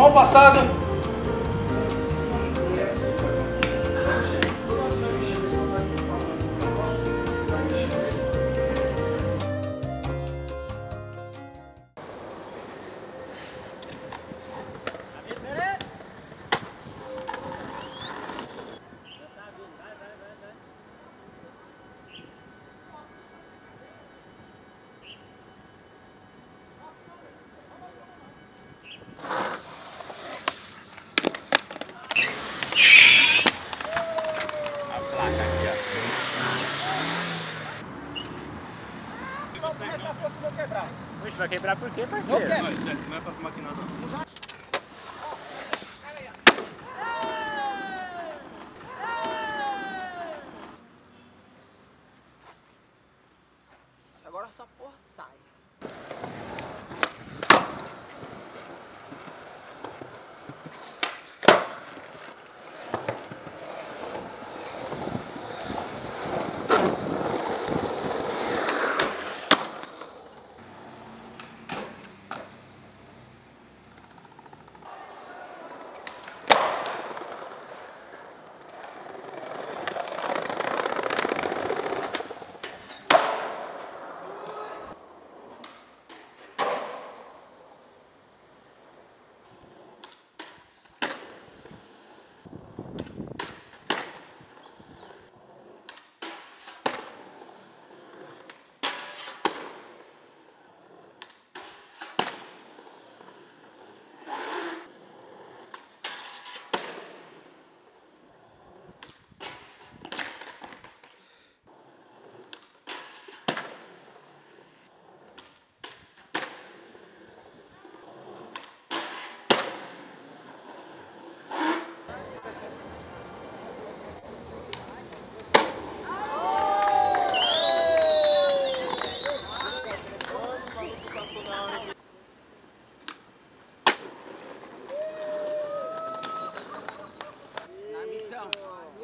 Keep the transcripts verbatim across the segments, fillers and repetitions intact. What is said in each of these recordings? Mal Passado. Essa porta não vai quebrar. Oxe, vai quebrar por quê, parceiro? Não quebra. Não é pra maquinar, não. Agora essa porra sai.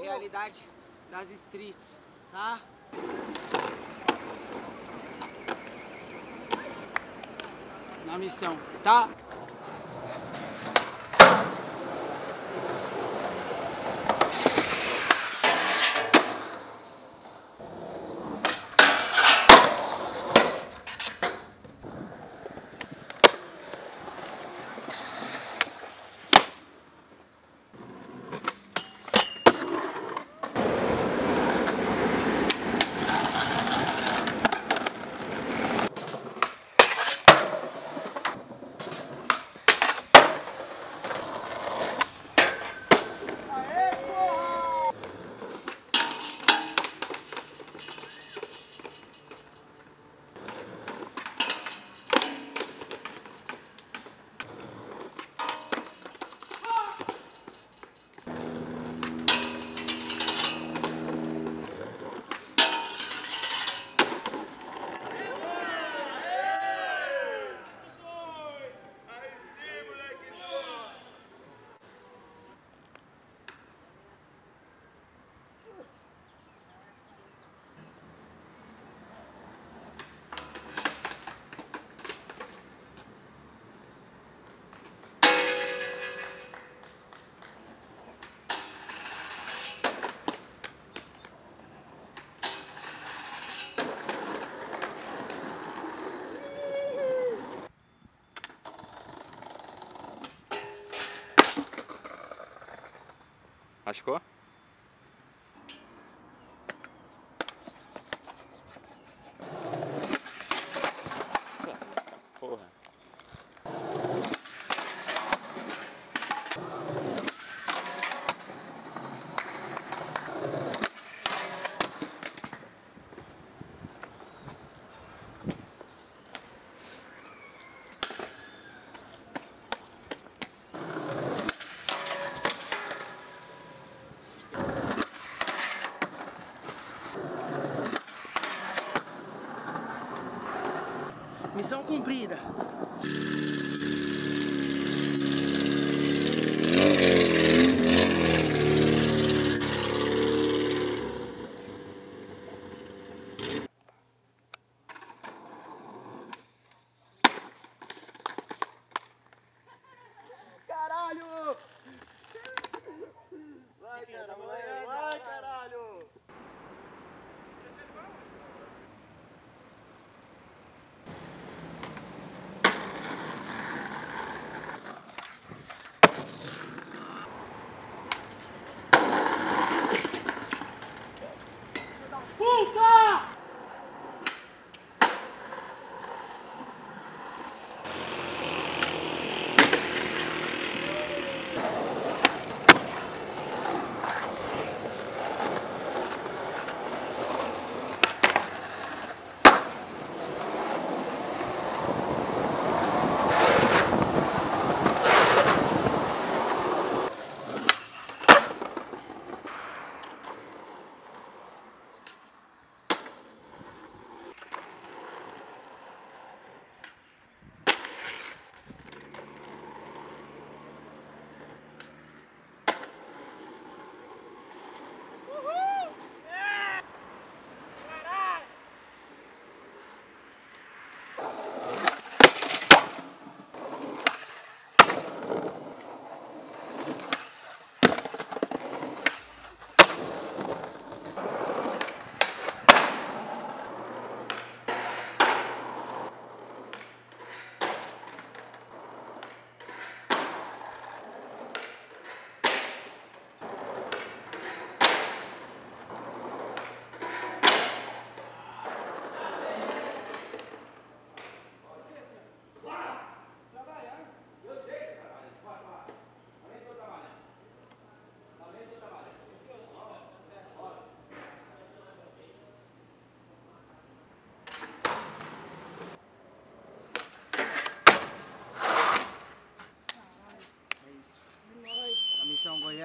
Realidade das streets, tá? Na missão, tá? Machucou? Nossa, porra. Missão cumprida. Caralho!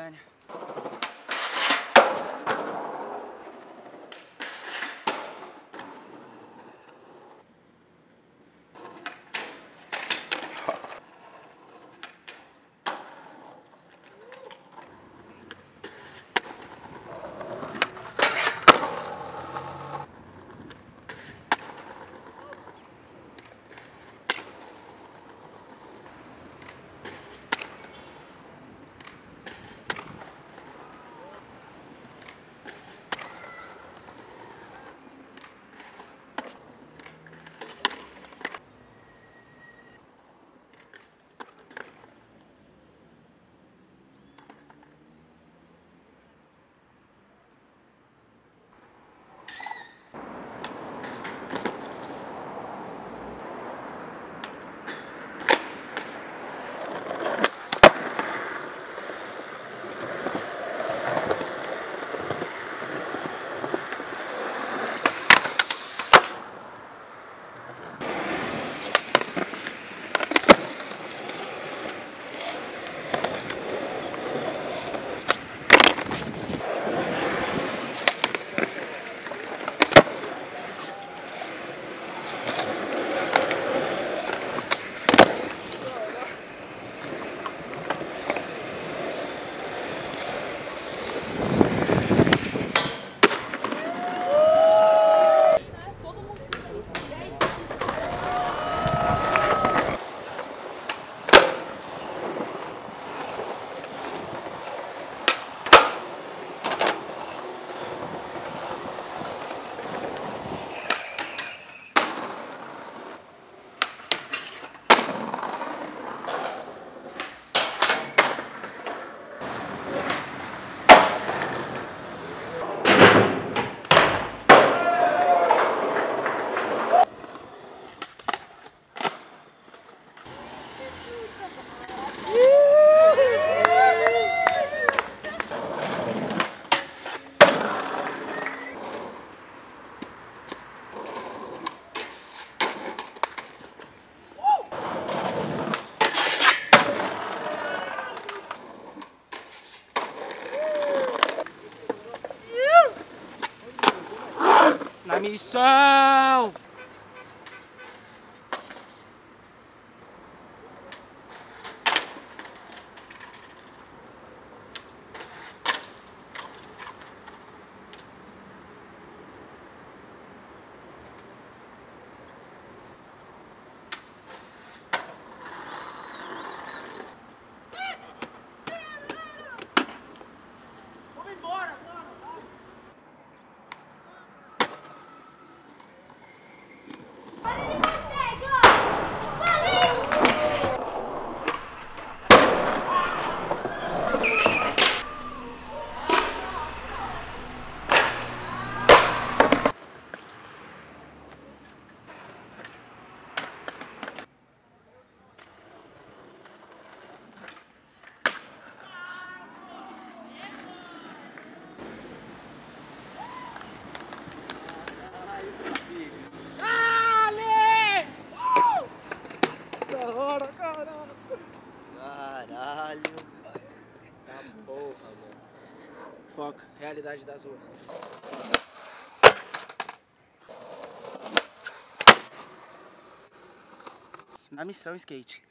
Goiânia. Na missão! Foco, Realidade das Ruas. Na missão, skate.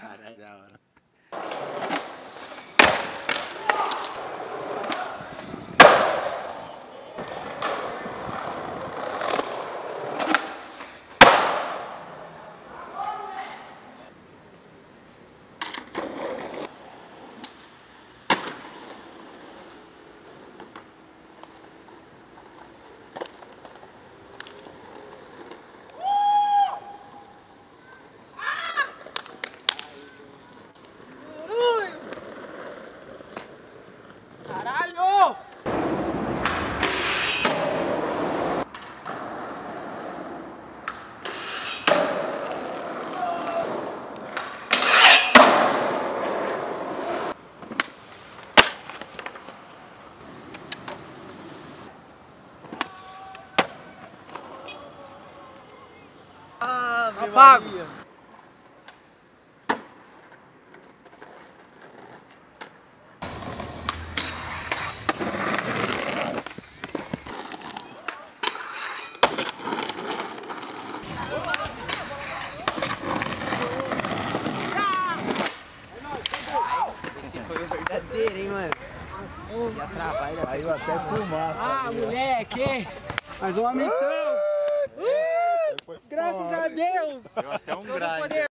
Caralho, da hora. Pago. doideira, hein, mano? Já trabalha. Caiu até pro mar. Ah, moleque! Mais uma missão! Uh! Uh! Graças fora. a Deus! Deu até um grave.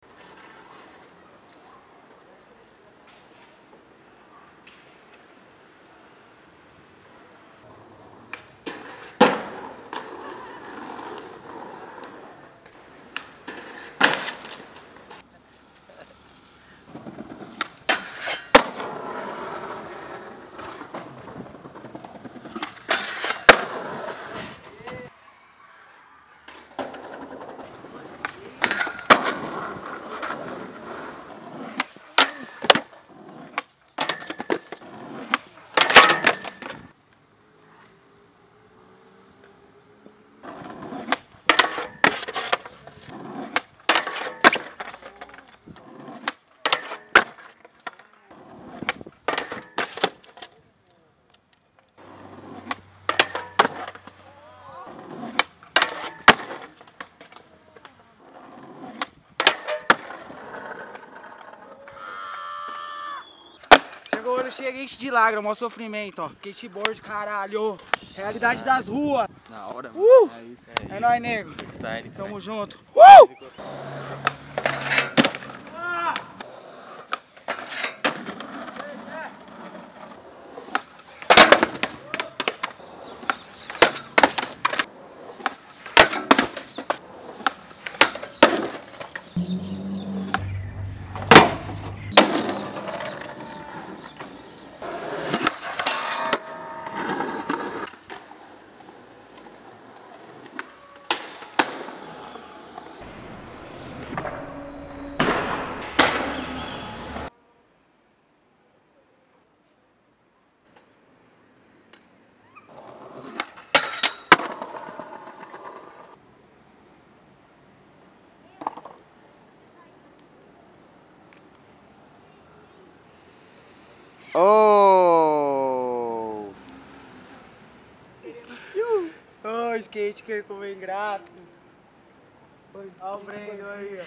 Agora chega enche de lágrima, mó sofrimento, ó. Skateboard, caralho. Realidade das ruas. Na hora, mano. Uh! É isso aí. É nóis, nego. Style, Tamo junto. Uh! Oh! Oh, skate que como ingrato! Olha o brego aí!